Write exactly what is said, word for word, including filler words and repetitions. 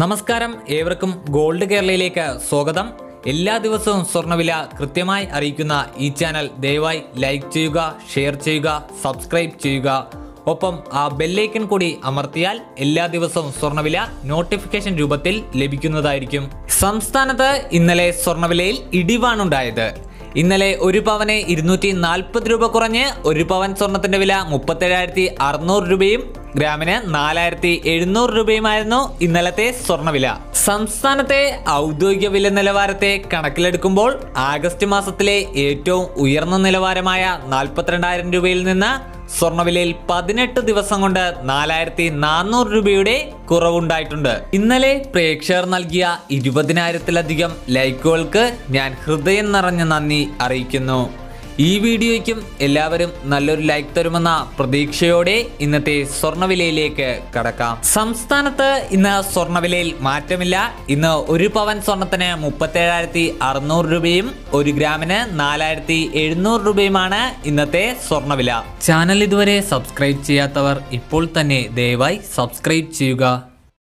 നമസ്കാരം, ഏവർക്കും ഗോൾഡ് കേരളയിലേക്ക് സ്വാഗതം. എല്ലാ ദിവസവും സ്വർണ്ണവില കൃത്യമായി അറിയിക്കുന്ന ഈ ചാനൽ ദയവായി ലൈക്ക് ചെയ്യുക, ഷെയർ ചെയ്യുക, സബ്സ്ക്രൈബ് ചെയ്യുക. ഒപ്പം ആ ബെല്ലൈക്കൺ കൂടി അമർത്തിയാൽ എല്ലാ ദിവസവും സ്വർണ്ണവില നോട്ടിഫിക്കേഷൻ രൂപത്തിൽ ലഭിക്കുന്നതായിരിക്കും. സംസ്ഥാനത്ത് ഇന്നലെ സ്വർണ്ണവിലയിൽ ഇടിവാണുണ്ടായത്. ഇന്നലെ ഒരു പവന് ഇരുന്നൂറ്റി നാൽപ്പത് രൂപ കുറഞ്ഞ് ഒരു പവൻ സ്വർണത്തിൻ്റെ വില മുപ്പത്തേഴായിരത്തി അറുന്നൂറ് രൂപയും ഗ്രാമിന് നാലായിരത്തി എഴുന്നൂറ് രൂപയുമായിരുന്നു ഇന്നലത്തെ സ്വർണ്ണവില. സംസ്ഥാനത്തെ ഔദ്യോഗിക വില നിലവാരത്തെ കണക്കിലെടുക്കുമ്പോൾ ആഗസ്റ്റ് മാസത്തിലെ ഏറ്റവും ഉയർന്ന നിലവാരമായ നാൽപ്പത്തിരണ്ടായിരം രൂപയിൽ നിന്ന് സ്വർണ്ണവിലയിൽ പതിനെട്ട് ദിവസം കൊണ്ട് നാലായിരത്തി നാനൂറ് രൂപയുടെ കുറവുണ്ടായിട്ടുണ്ട്. ഇന്നലെ പ്രേക്ഷകർ നൽകിയ ഇരുപതിനായിരത്തിലധികം ലൈക്കുകൾക്ക് ഞാൻ ഹൃദയം നിറഞ്ഞ നന്ദി അറിയിക്കുന്നു. ഈ വീഡിയോയ്ക്കും എല്ലാവരും നല്ലൊരു ലൈക്ക് തരുമെന്ന പ്രതീക്ഷയോടെ ഇന്നത്തെ സ്വർണ്ണവിലയിലേക്ക് കടക്കാം. സംസ്ഥാനത്ത് ഇന്ന് സ്വർണ്ണവിലയിൽ മാറ്റമില്ല. ഇന്ന് ഒരു പവൻ സ്വർണത്തിന് മുപ്പത്തേഴായിരത്തി അറുന്നൂറ് രൂപയും ഒരു ഗ്രാമിന് നാലായിരത്തി എഴുന്നൂറ് രൂപയുമാണ് ഇന്നത്തെ സ്വർണ്ണവില. ചാനൽ ഇതുവരെ സബ്സ്ക്രൈബ് ചെയ്യാത്തവർ ഇപ്പോൾ തന്നെ ദയവായി സബ്സ്ക്രൈബ് ചെയ്യുക.